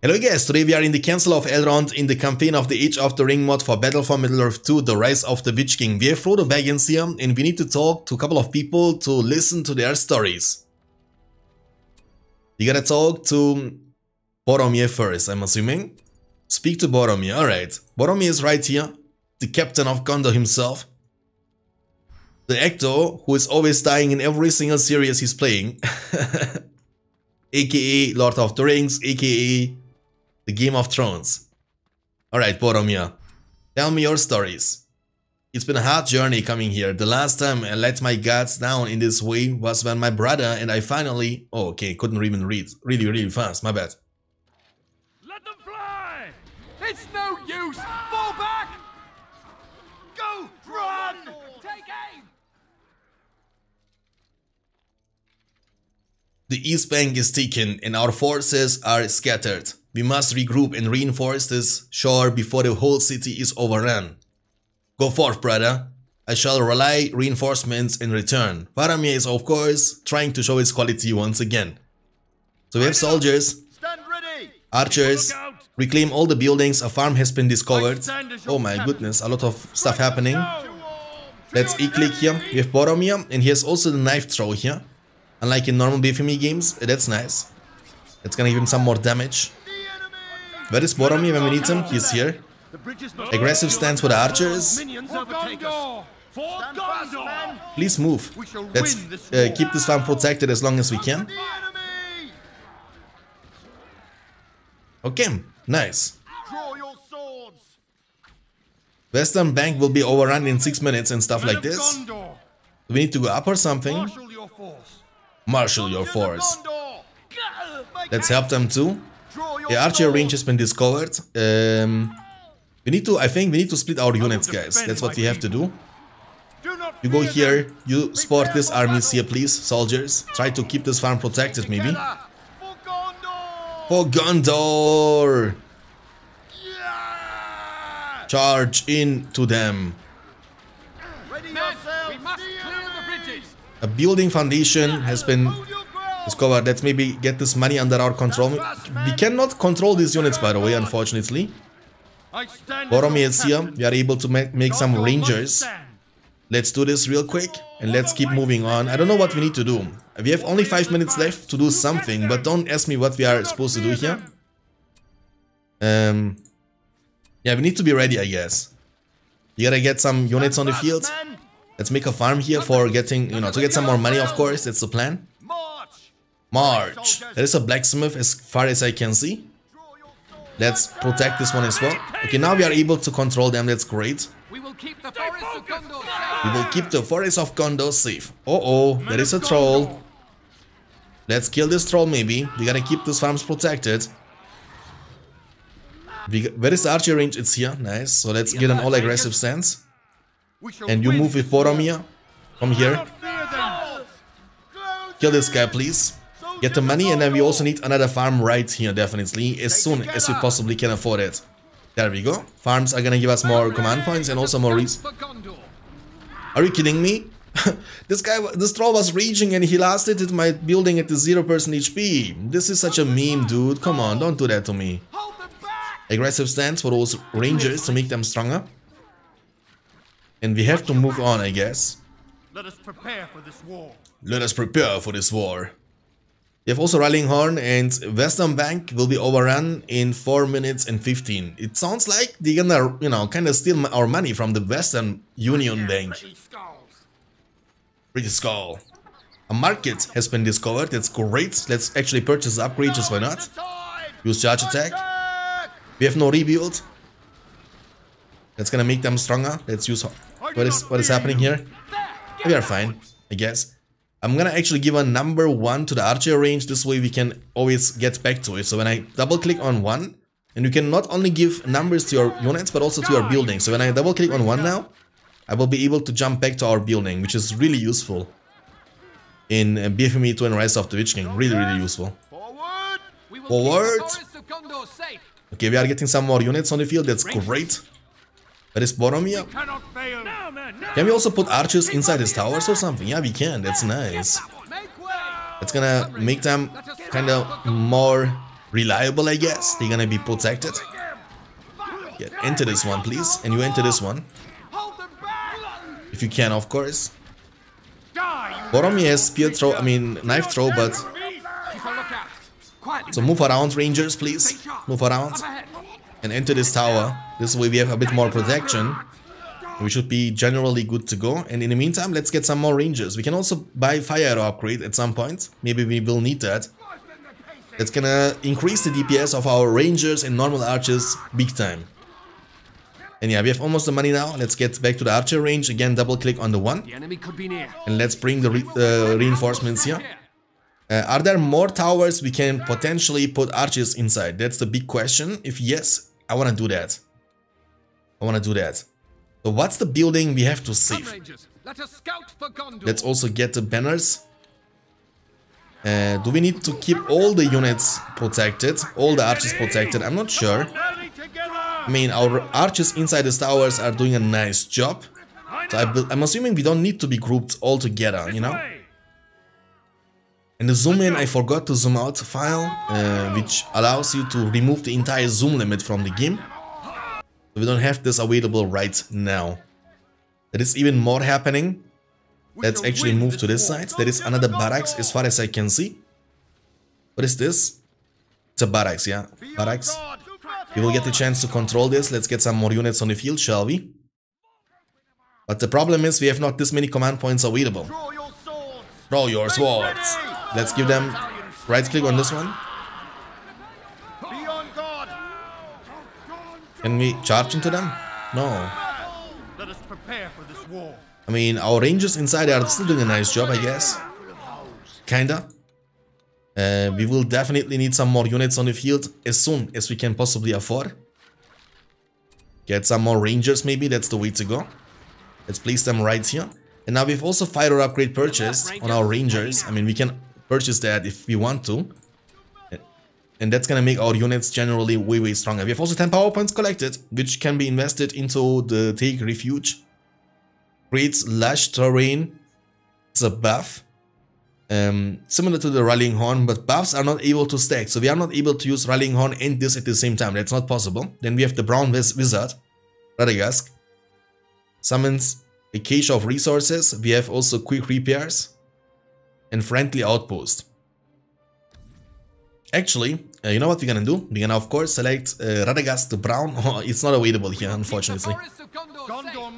Hello guys, today we are in the Council of Elrond in the campaign of the Age of the Ring mod for Battle for Middle-earth 2, The Rise of the Witch King. We have Frodo Baggins here and we need to talk to a couple of people to listen to their stories. We gotta talk to Boromir first, I'm assuming. Speak to Boromir, alright. Boromir is right here, the captain of Gondor himself. The actor who is always dying in every single series he's playing. AKA Lord of the Rings, AKA The Game of Thrones. Alright, Boromir, tell me your stories. It's been a hard journey coming here. The last time I let my guards down in this way was when my brother and I finally... Oh, okay, couldn't even read. Really fast, my bad. Let them fly! It's no use! Fall back! Go! Run! Take aim! The East Bank is taken and our forces are scattered. We must regroup and reinforce this shore before the whole city is overrun. Go forth, brother. I shall rely reinforcements in return. Faramir is, of course, trying to show his quality once again. So we have soldiers, archers, reclaim all the buildings. A farm has been discovered. Oh my goodness, a lot of stuff happening. Let's E-click here. We have Boromir and he has also the knife throw here. Unlike in normal BFME games, that's nice. It's gonna give him some more damage. Where is Boromir when we need him? He's here. Aggressive stance for the archers. Please move. Let's keep this farm protected as long as we can. Okay, nice. Western Bank will be overrun in 6 minutes and stuff like this. We need to go up or something. Marshal your force. Let's help them too. The archer range has been discovered. I think we need to split our units, guys. That's what we have to do. You go here, you support this armies here, please, soldiers. Try to keep this farm protected, maybe. For Gondor! Charge into them. A building foundation has been discovered. Let's maybe get this money under our control. We cannot control these units, by the way, unfortunately. Boromir is here. We are able to make some rangers. Let's do this real quick and let's keep moving on. I don't know what we need to do. We have only 5 minutes left to do something, but don't ask me what we are supposed to do here. Yeah, we need to be ready, I guess. You gotta get some units on the field. Let's make a farm here for getting, to get some more money, of course. That's the plan. March! There is a blacksmith as far as I can see. Let's protect this one as well. Okay, now we are able to control them. That's great. We will keep the forest of Gondor safe. Uh-oh, there is a troll. Let's kill this troll, maybe. We gotta keep these farms protected. Where is the archer range? It's here. Nice. So let's get an all-aggressive stance. And you move with Boromir from here. Kill this guy, please. Get the money, and then we also need another farm right here, definitely, as soon as we possibly can afford it. There we go. Farms are gonna give us more command points and also more reason. Are you kidding me? This troll was raging and he last hit my building at the 0% HP. This is such a meme, dude. Come on, don't do that to me. Aggressive stance for those rangers to make them stronger. And we have to move on, I guess. Let us prepare for this war. We have also Rallying Horn, and Western Bank will be overrun in 4 minutes and 15. It sounds like they're gonna, kinda steal our money from the Western Union Bank. British Skull. A market has been discovered, that's great. Let's actually purchase upgrades, just why not? Use charge attack. We have no rebuild. That's gonna make them stronger. Let's use... What is happening here? We are fine, I guess. I'm gonna actually give a number 1 to the archer range, this way we can always get back to it. So when I double click on 1, and you can not only give numbers to your units, but also to your building. So when I double click on 1 now, I will be able to jump back to our building, which is really useful. In BFME 2 and Rise of the Witch King, really useful. Forward! Okay, we are getting some more units on the field, that's great. Where is Boromir? Can we also put archers inside his towers or something? Yeah, we can. That's nice. That's gonna make them kind of more reliable, I guess. They're gonna be protected. Get into this one, please. And you enter this one. If you can, of course. Boromir has spear throw, I mean, knife throw, but... So move around, Rangers, please. Move around. And enter this tower. This way we have a bit more protection. We should be generally good to go. And in the meantime, let's get some more Rangers. We can also buy fire arrow upgrade at some point. Maybe we will need that. That's gonna increase the DPS of our Rangers and normal archers big time. And yeah, we have almost the money now. Let's get back to the archer range. Again, double click on the one. And let's bring the reinforcements here. Are there more towers we can potentially put archers inside? That's the big question. If yes, I want to do that. I want to do that. So what's the building we have to save? Let's also get the banners. Do we need to keep all the units protected? All the archers protected? I'm not sure. I mean, our archers inside the towers are doing a nice job. So I'm assuming we don't need to be grouped all together, you know? And the zoom in, I forgot to zoom out file, which allows you to remove the entire zoom limit from the game. So we don't have this available right now. There is even more happening. Let's actually move to this side. There is another barracks as far as I can see. What is this? It's a barracks, yeah. Barracks. We will get the chance to control this. Let's get some more units on the field, shall we? But the problem is we have not this many command points available. Draw your swords. Let's give them right click on this one. Can we charge into them? No. I mean, our Rangers inside are still doing a nice job, I guess. Kinda. We will definitely need some more units on the field as soon as we can possibly afford. Get some more Rangers maybe, that's the way to go. Let's place them right here. And now we've also fire upgrade purchased on our Rangers. I mean, we can purchase that if we want to. And that's gonna make our units generally way, way stronger. We have also 10 power points collected, which can be invested into the Take Refuge. Creates lush terrain. It's a buff. Similar to the Rallying Horn, but buffs are not able to stack, so we are not able to use Rallying Horn and this at the same time. That's not possible. Then we have the Brown Wizard, Radagast. Summons a cache of resources. We have also quick repairs and friendly outpost. Actually, you know what we're gonna do? We're gonna of course select Radagast the Brown. Oh, it's not available here, unfortunately.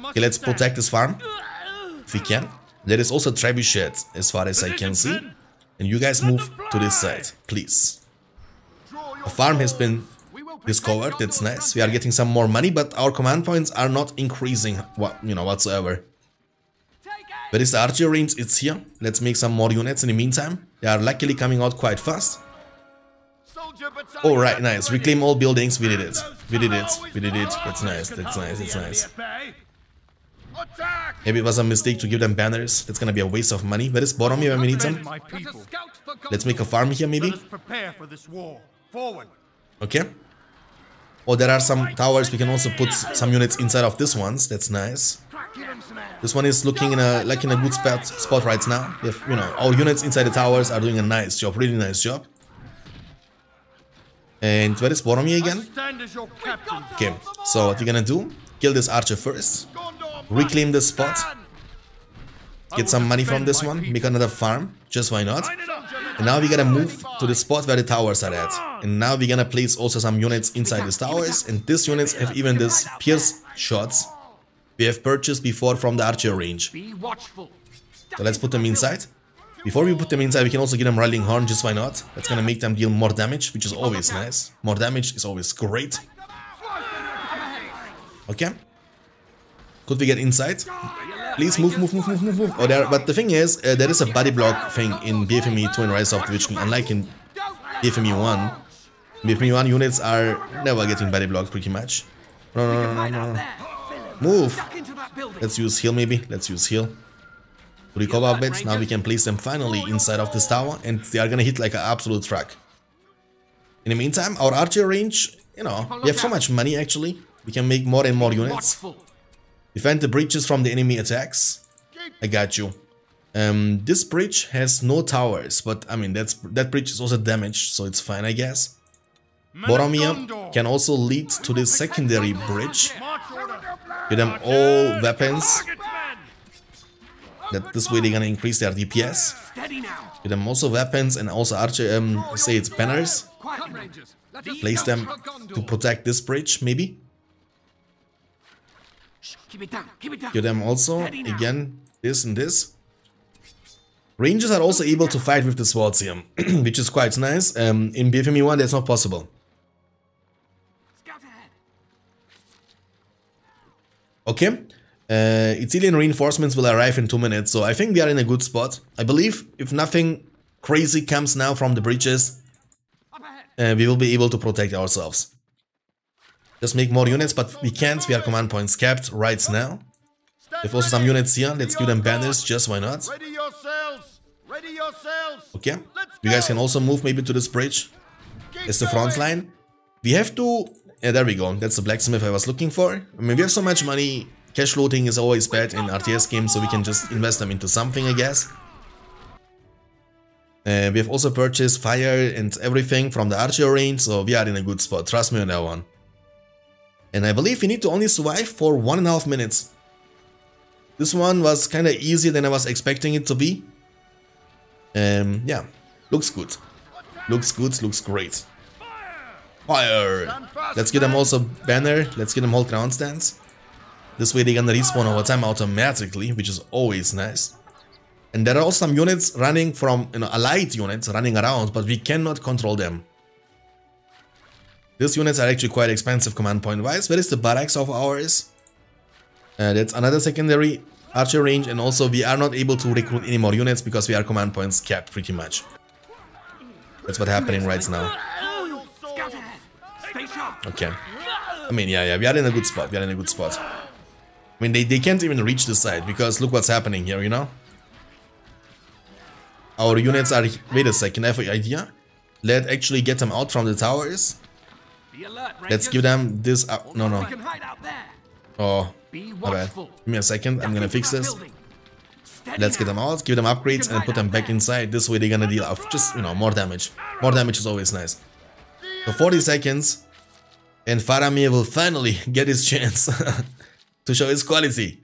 Okay, let's protect this farm if we can. There is also trebuchet as far as I can see. And you guys move to this side, please. A farm has been discovered, that's nice. We are getting some more money, but our command points are not increasing whatsoever. But it's the archer range, it's here. Let's make some more units in the meantime. They are luckily coming out quite fast. Alright, nice. Reclaim all buildings, we did it. We did it. We did it. That's nice, that's nice, that's nice. Maybe it was a mistake to give them banners. That's gonna be a waste of money. Where is Boromir when we need him? Let's make a farm here, maybe. Okay. Oh, there are some towers. We can also put some units inside of this ones. That's nice. This one is looking in a like in a good spot right now. If, you know, our units inside the towers are doing a nice job, really nice job. And where is Boromir again? Okay. So what we're gonna do? Kill this archer first. Reclaim this spot. Get some money from this one. Make another farm. Just why not? And now we gotta move to the spot where the towers are at. And now we're gonna place also some units inside these towers. And these units have even this pierce shots we have purchased before from the archer range. So let's put them inside. Before we put them inside, we can also get them Rallying Horn. Just why not? That's gonna make them deal more damage, which is always nice. More damage is always great. Okay. Could we get inside? Please move, move, move, move, move, move. Oh, there, but the thing is, there is a body block thing in BFME 2 and Rise of the Witch King, unlike in BFME 1. BFME 1 units are never getting body blocked, pretty much. No, no, no, no, no. Move! Let's use heal, maybe. Let's use heal. Recover a bit. Now we can place them finally inside of this tower, and they are gonna hit like an absolute truck. In the meantime, our archer range, you know, we have so much money, actually. We can make more and more units. Defend the bridges from the enemy attacks. I got you. This bridge has no towers, but I mean, that bridge is also damaged, so it's fine, I guess. Boromir can also lead to the secondary bridge with them all weapons. That this way they're gonna increase their DPS. With them also weapons and also archer, say it's banners. Place them to protect this bridge, maybe. Give them also, again, this and this. Rangers are also able to fight with the swords here, which is quite nice. In BFME 1, that's not possible. Okay. Ithilien reinforcements will arrive in 2 minutes, so I think we are in a good spot. I believe if nothing crazy comes now from the bridges, we will be able to protect ourselves. Just make more units, but we can't. We are command points capped right now. There's also some units here. Let's give them banners, just why not? Okay, you guys can also move maybe to this bridge. It's the front line. We have to... Yeah, there we go. That's the blacksmith I was looking for. I mean, we have so much money. Cash floating is always bad in RTS games, so we can just invest them into something, I guess. We have also purchased fire and everything from the archer range, so we are in a good spot. Trust me on that one. And I believe we need to only survive for 1.5 minutes. This one was kind of easier than I was expecting it to be. Yeah, looks good. Looks good, looks great. Fire! Let's give them also banner, let's give them whole ground stance. This way they're gonna respawn over time automatically, which is always nice. And there are also some units running from, you know, allied units running around, but we cannot control them. These units are actually quite expensive command point wise. Where is the barracks of ours? That's another secondary archer range, and also we are not able to recruit any more units because we are command points capped pretty much. That's what's happening right now. Okay. I mean, yeah, we are in a good spot. We are in a good spot. I mean, they can't even reach this side because look what's happening here, you know? Our units are... Wait a second, I have an idea. Let's actually get them out from the towers. Let's give them this... no, no. Oh, my bad. Give me a second, I'm gonna fix this. Let's get them out, give them upgrades and put them back inside. This way they're gonna deal off just, you know, more damage. More damage is always nice. So 40 seconds and Faramir will finally get his chance. To show his quality.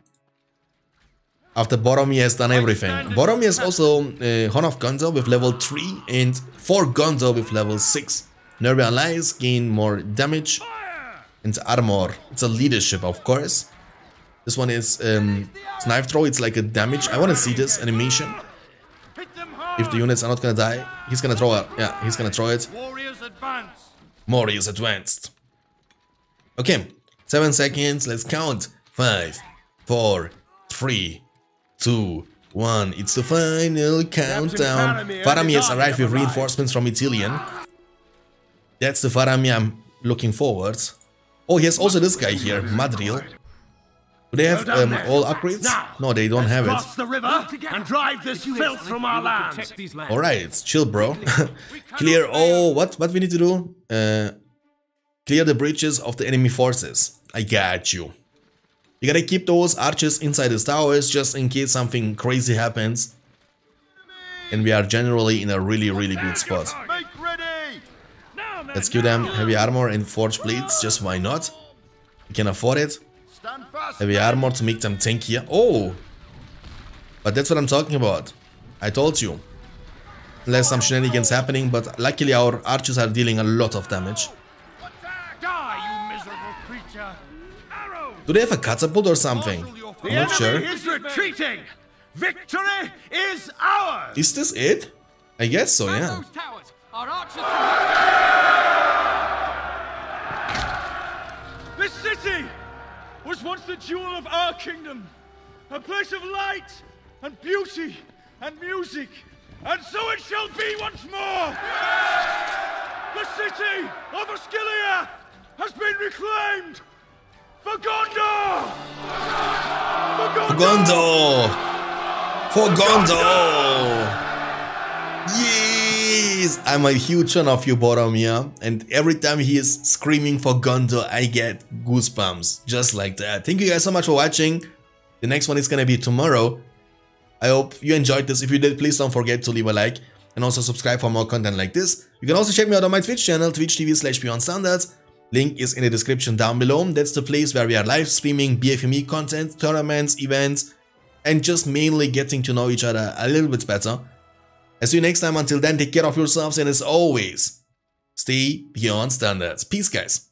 After Boromir has done everything. Boromir is also Horn of Gondor with level 3 and 4 Gondor with level 6. Nerva allies gain more damage and armor. It's a leadership, of course. This one is Knife Throw, it's like a damage. I want to see this animation. If the units are not gonna die, he's gonna throw it. Yeah, he's gonna throw it. Warriors advanced. Okay, 7 seconds, let's count. 5, 4, 3, 2, 1. It's the final countdown. Faramir has arrived with reinforcements from Ithilien. That's the Faramir I'm looking forward. Oh, here's also this guy here, Madril. Do they have all upgrades? No, they don't have it. Alright, chill, bro. Clear all... What we need to do? Clear the bridges of the enemy forces. I got you. You gotta keep those archers inside the towers just in case something crazy happens. And we are generally in a really, really good spot. Let's give them heavy armor and forged blades, just why not? We can afford it. Heavy armor to make them tankier. Oh! But that's what I'm talking about. I told you. Unless some shenanigans happening, but luckily our archers are dealing a lot of damage. Do they have a catapult or something? I'm not sure. Is this it? I guess so, yeah. This city was once the jewel of our kingdom, a place of light and beauty and music, and so it shall be once more. The city of Oscilia has been reclaimed. For Gondor! For Gondor! For Gondor! Yes! I'm a huge fan of you, Boromir, and every time he is screaming for Gondor, I get goosebumps, just like that. Thank you guys so much for watching. The next one is gonna be tomorrow. I hope you enjoyed this. If you did, please don't forget to leave a like. and also subscribe for more content like this. You can also check me out on my Twitch channel, twitch.tv/beyondstandards. Link is in the description down below. That's the place where we are live streaming BFME content, tournaments, events, and just mainly getting to know each other a little bit better. I'll see you next time. Until then, take care of yourselves, and as always, stay beyond standards. Peace, guys.